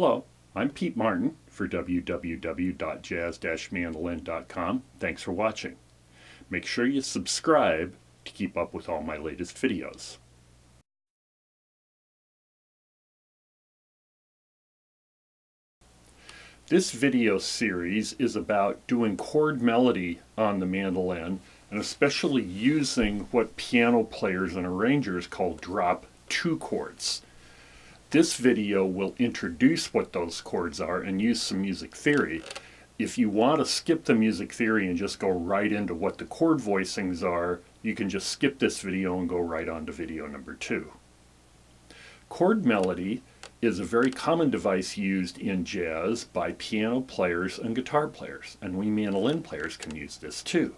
Hello, I'm Pete Martin for www.jazz-mandolin.com. Thanks for watching. Make sure you subscribe to keep up with all my latest videos. This video series is about doing chord melody on the mandolin, and especially using what piano players and arrangers call drop two chords. This video will introduce what those chords are and use some music theory. If you want to skip the music theory and just go right into what the chord voicings are, you can just skip this video and go right on to video number 2. Chord melody is a very common device used in jazz by piano players and guitar players, and we mandolin players can use this too.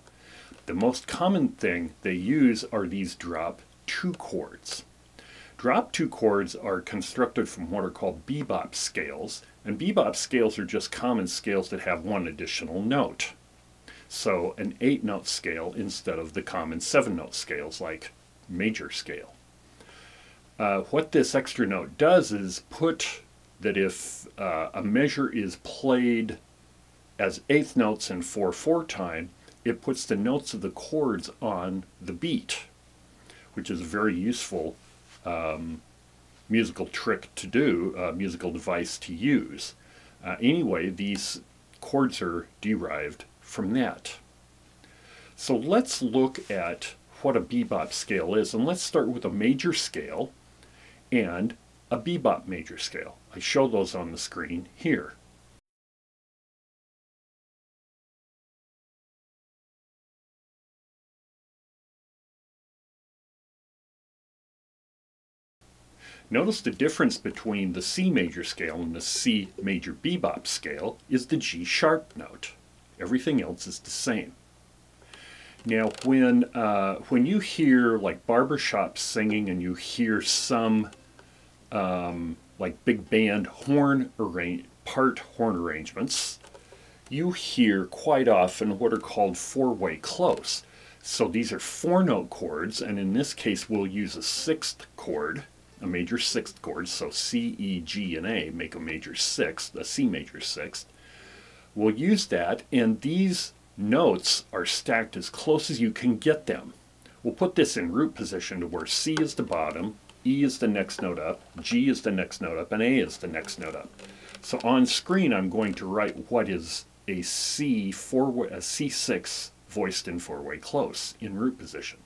The most common thing they use are these drop two chords. Drop two chords are constructed from what are called bebop scales, and bebop scales are just common scales that have one additional note. So an 8-note scale instead of the common 7-note scales like major scale. What this extra note does is put that if a measure is played as 8th notes in 4/4 time, it puts the notes of the chords on the beat, which is a very useful musical trick to do, musical device to use. Anyway, these chords are derived from that. So let's look at what a bebop scale is, and let's start with a major scale and a bebop major scale. I show those on the screen here. Notice the difference between the C major scale and the C major bebop scale is the G sharp note. Everything else is the same. Now when you hear like barbershop singing and you hear some like big band horn arrangements, you hear quite often what are called four-way close. So these are 4-note chords, and in this case we'll use a 6th chord, a major 6th chord, so C, E, G, and A make a major 6th, a C major 6th. We'll use that, and these notes are stacked as close as you can get them. We'll put this in root position to where C is the bottom, E is the next note up, G is the next note up, and A is the next note up. So on screen I'm going to write what is a C6 voiced in 4-way close in root position.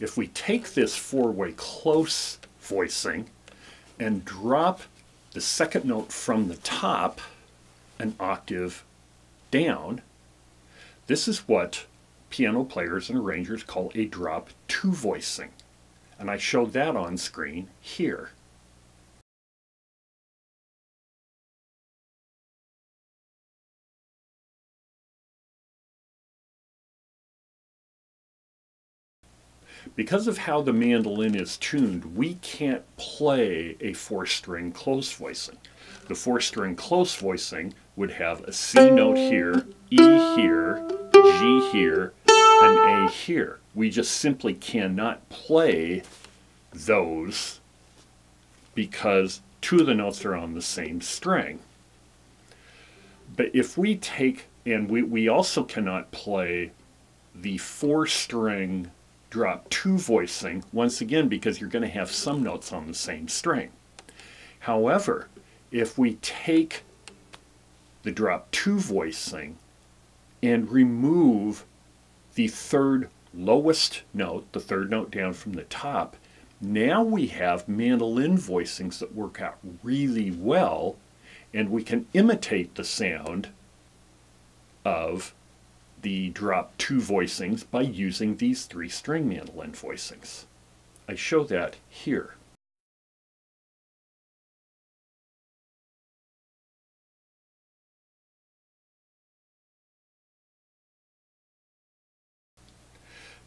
If we take this 4-way close voicing and drop the 2nd note from the top an octave down, this is what piano players and arrangers call a drop two voicing. And I show that on screen here. Because of how the mandolin is tuned, we can't play a 4-string close voicing. The 4-string close voicing would have a C note here, E here, G here, and A here. We just simply cannot play those because two of the notes are on the same string. But if we take, and we also cannot play the 4-string drop two voicing, once again because you're going to have some notes on the same string. However, if we take the drop two voicing and remove the 3rd lowest note, the 3rd note down from the top, now we have mandolin voicings that work out really well, and we can imitate the sound of the drop two voicings by using these 3-string mandolin voicings. I show that here.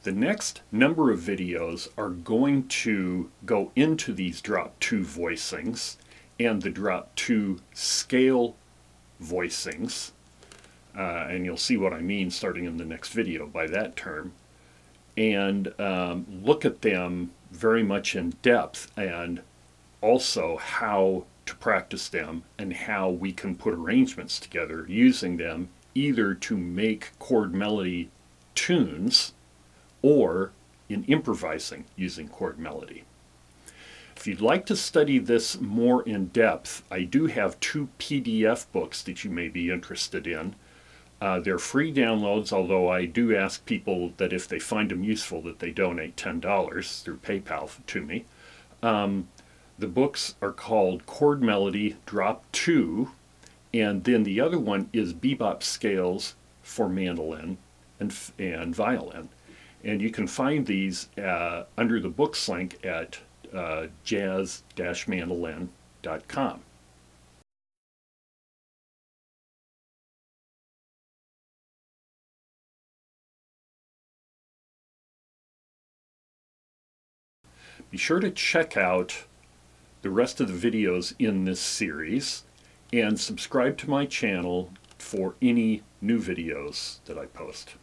The next number of videos are going to go into these drop two voicings and the drop two scale voicings. and you'll see what I mean starting in the next video by that term, and look at them very much in depth, and also how to practice them and how we can put arrangements together using them either to make chord melody tunes or in improvising using chord melody. If you'd like to study this more in depth, I do have two PDF books that you may be interested in. They're free downloads, although I do ask people that if they find them useful that they donate $10 through PayPal to me. The books are called Chord Melody, Drop Two, and then the other one is Bebop Scales for Mandolin and Violin. And you can find these under the books link at jazz-mandolin.com. Be sure to check out the rest of the videos in this series and subscribe to my channel for any new videos that I post.